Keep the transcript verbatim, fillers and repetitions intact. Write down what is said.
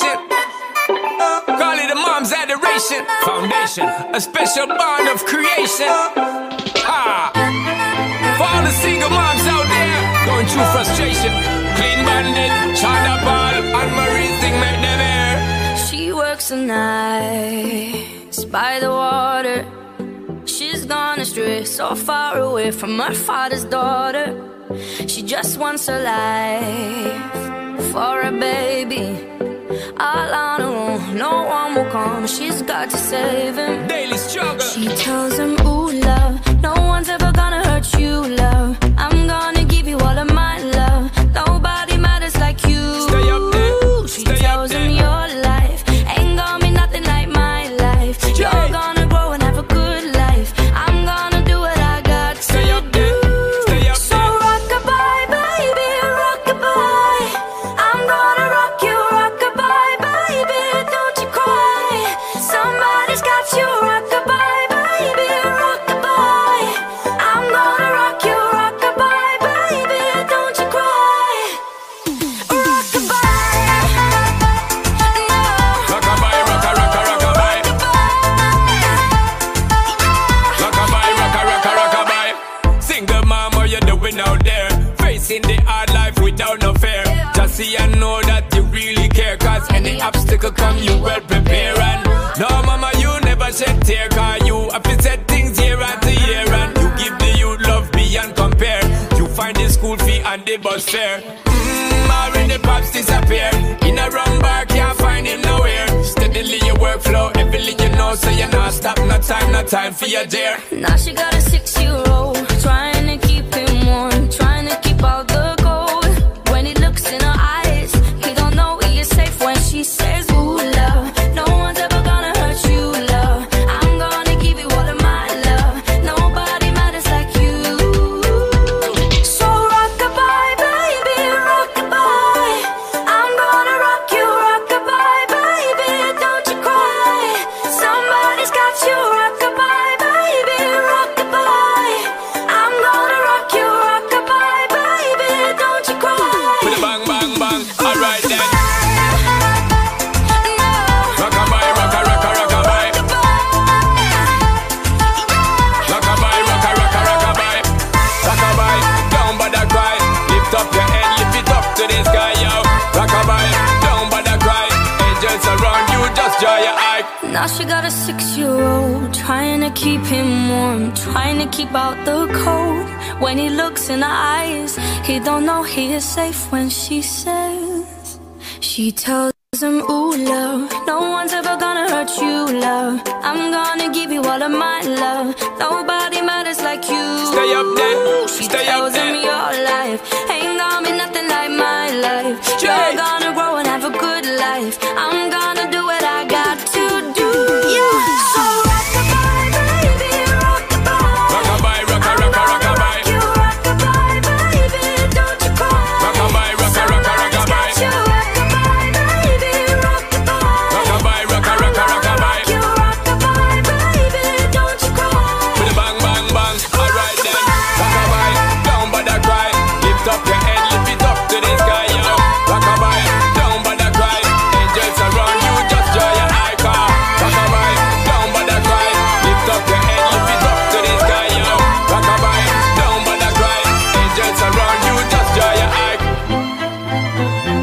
devotion. Call it a mom's adoration. Foundation, a special bond of creation. Ha! For all the single moms out there going through frustration, Clean Bandit, Sean Paul, Anne-Marie thing made them air. She works the nights by the water. She's gone astray, so far away from her father's daughter. She just wants her life for a baby. All on her own, no one will come. She's got to save him. Daily struggle. She tells him, ooh, love, no one's ever gonna hurt you, love. I'm gonna give you all of my love. Nobody matters like you. Stay up there. She Stay tells up there. him, your life ain't gonna be nothing like my life. You're gonna see and know that you really care, cause any obstacle come you well prepare. And no mama, you never shed tear, cause you have to set things year after year. And you give the youth love beyond compare. You find the school fee and the bus fare. Mmm, already pops disappear. In a wrong bar, can't find him nowhere. Steadily your workflow, everything you know, so you not stop, no time, no time for your dear. Now she got a six-year-old, trying to keep him warm, trying to keep all the Now she got a six-year-old, trying to keep him warm, trying to keep out the cold. When he looks in her eyes, he don't know he is safe when she says. She tells him, ooh, love, no one's ever gonna hurt you, love. I'm gonna give you all of my love. Nobody matters like you. Stay up there. She Stay tells up there. him your life ain't gonna be nothing like my life. You're gonna grow and have a good life. I'm gonna do what I got to do. Yeah. Around you, just draw your eye.